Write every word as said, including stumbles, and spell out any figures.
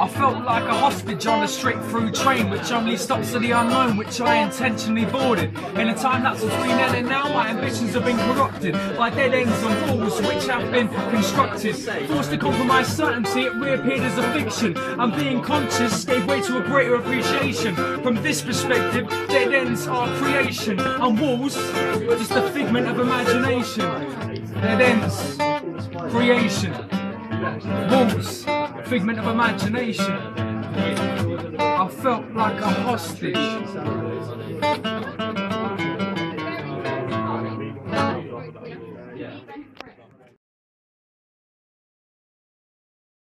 I felt like a hostage on a straight-through train, which only stops to the unknown, which I intentionally boarded. In a time-lapse between then and now, my ambitions have been corrupted by dead ends and walls which have been constructed. Forced to compromise certainty, it reappeared as a fiction, and being conscious gave way to a greater appreciation. From this perspective, dead ends are creation, and walls just a figment of imagination. Dead ends, creation, walls, figment of imagination. I felt like a hostage.